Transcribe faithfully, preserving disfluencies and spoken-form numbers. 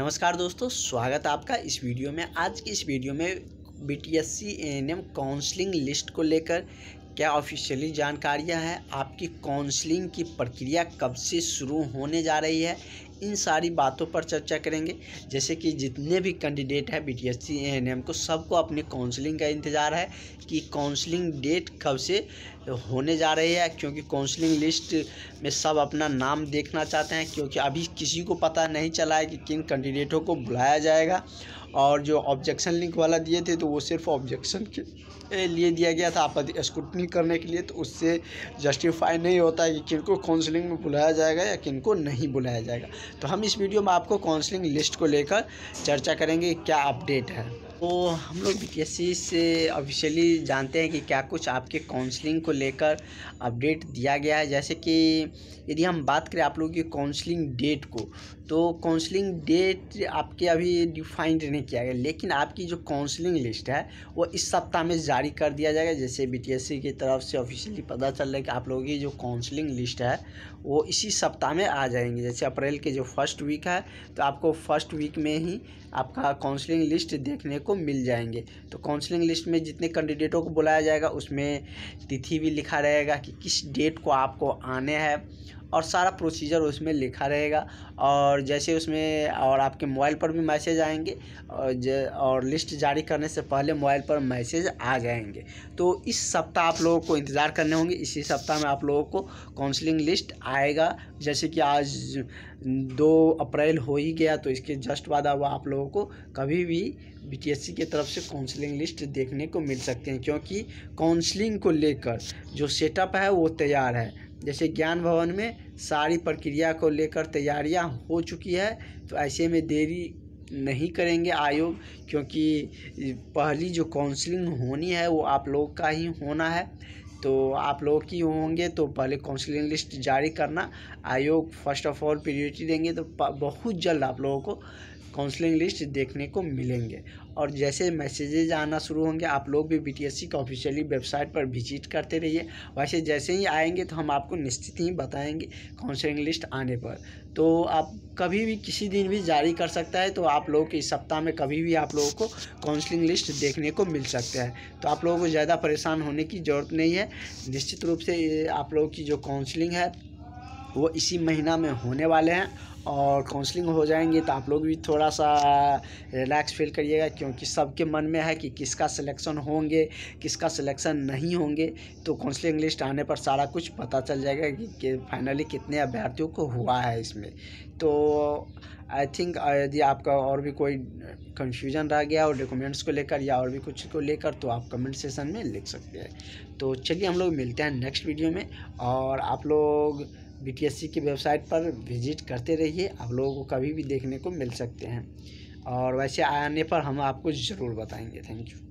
नमस्कार दोस्तों, स्वागत है आपका इस वीडियो में। आज की इस वीडियो में बीटीएससी एएनएम काउंसलिंग लिस्ट को लेकर क्या ऑफिशियली जानकारियां हैं, आपकी काउंसलिंग की प्रक्रिया कब से शुरू होने जा रही है, इन सारी बातों पर चर्चा करेंगे। जैसे कि जितने भी कैंडिडेट हैं बीटीएससी एएनएम को, सबको अपने काउंसलिंग का इंतज़ार है कि काउंसलिंग डेट कब से होने जा रही है, क्योंकि काउंसलिंग लिस्ट में सब अपना नाम देखना चाहते हैं, क्योंकि अभी किसी को पता नहीं चला है कि किन कैंडिडेटों को बुलाया जाएगा। और जो ऑब्जेक्शन लिंक वाला दिए थे तो वो सिर्फ ऑब्जेक्शन के लिए दिया गया था, आपत्ति स्क्रूटनी करने के लिए, तो उससे जस्टिफाई नहीं होता है कि किनको काउंसलिंग में बुलाया जाएगा या किनको नहीं बुलाया जाएगा। तो हम इस वीडियो में आपको काउंसलिंग लिस्ट को लेकर चर्चा करेंगे, क्या अपडेट है। तो हम लोग बीटीएससी से ऑफिशियली जानते हैं कि क्या कुछ आपके काउंसलिंग को लेकर अपडेट दिया गया है। जैसे कि यदि हम बात करें आप लोगों की काउंसलिंग डेट को, तो काउंसलिंग डेट आपके अभी डिफाइंड नहीं किया गया, लेकिन आपकी जो काउंसलिंग लिस्ट है वो इस सप्ताह में जारी कर दिया जाएगा। जैसे बीटीएससी की तरफ से ऑफिशियली पता चल रहा है कि आप लोगों की जो काउंसलिंग लिस्ट है वो इसी सप्ताह में आ जाएंगे। जैसे अप्रैल के जो फर्स्ट वीक है, तो आपको फर्स्ट वीक में ही आपका काउंसलिंग लिस्ट देखने को मिल जाएंगे। तो काउंसलिंग लिस्ट में जितने कैंडिडेटों को बुलाया जाएगा उसमें तिथि भी लिखा रहेगा कि किस डेट को आपको आने हैं, और सारा प्रोसीजर उसमें लिखा रहेगा। और जैसे उसमें और आपके मोबाइल पर भी मैसेज आएंगे, और और लिस्ट जारी करने से पहले मोबाइल पर मैसेज आ जाएंगे। तो इस सप्ताह आप लोगों को इंतज़ार करने होंगे, इसी सप्ताह में आप लोगों को काउंसलिंग लिस्ट आएगा। जैसे कि आज दो अप्रैल हो ही गया, तो इसके जस्ट बाद अब आप लोगों को कभी भी बीटीएससी की तरफ से काउंसलिंग लिस्ट देखने को मिल सकते हैं, क्योंकि काउंसलिंग को लेकर जो सेटअप है वो तैयार है। जैसे ज्ञान भवन में सारी प्रक्रिया को लेकर तैयारियां हो चुकी है, तो ऐसे में देरी नहीं करेंगे आयोग, क्योंकि पहली जो काउंसलिंग होनी है वो आप लोग का ही होना है, तो आप लोग की होंगे। तो पहले काउंसलिंग लिस्ट जारी करना आयोग फर्स्ट ऑफ ऑल प्रायोरिटी देंगे, तो बहुत जल्द आप लोगों को काउंसलिंग लिस्ट देखने को मिलेंगे। और जैसे मैसेजेज आना शुरू होंगे, आप लोग भी बीटीएससी का ऑफिशियली वेबसाइट पर विजिट करते रहिए। वैसे जैसे ही आएंगे तो हम आपको निश्चित ही बताएंगे काउंसलिंग लिस्ट आने पर। तो आप कभी भी किसी दिन भी जारी कर सकता है, तो आप लोग इस सप्ताह में कभी भी आप लोगों को काउंसलिंग लिस्ट देखने को मिल सकता है। तो आप लोगों को ज़्यादा परेशान होने की ज़रूरत नहीं है। निश्चित रूप से आप लोगों की जो काउंसलिंग है वो इसी महीना में होने वाले हैं, और काउंसलिंग हो जाएंगे तो आप लोग भी थोड़ा सा रिलैक्स फील करिएगा, क्योंकि सबके मन में है कि किसका सिलेक्शन होंगे किसका सिलेक्शन नहीं होंगे। तो काउंसलिंग लिस्ट आने पर सारा कुछ पता चल जाएगा कि, कि फाइनली कितने अभ्यर्थियों को हुआ है इसमें। तो आई थिंक यदि आपका और भी कोई कंफ्यूजन रह गया और डॉक्यूमेंट्स को लेकर या और भी कुछ को लेकर, तो आप कमेंट सेशन में लिख सकते हैं। तो चलिए हम लोग मिलते हैं नेक्स्ट वीडियो में, और आप लोग बीटीएससी की वेबसाइट पर विजिट करते रहिए, आप लोगों को कभी भी देखने को मिल सकते हैं। और वैसे आने पर हम आपको ज़रूर बताएंगे। Thank you.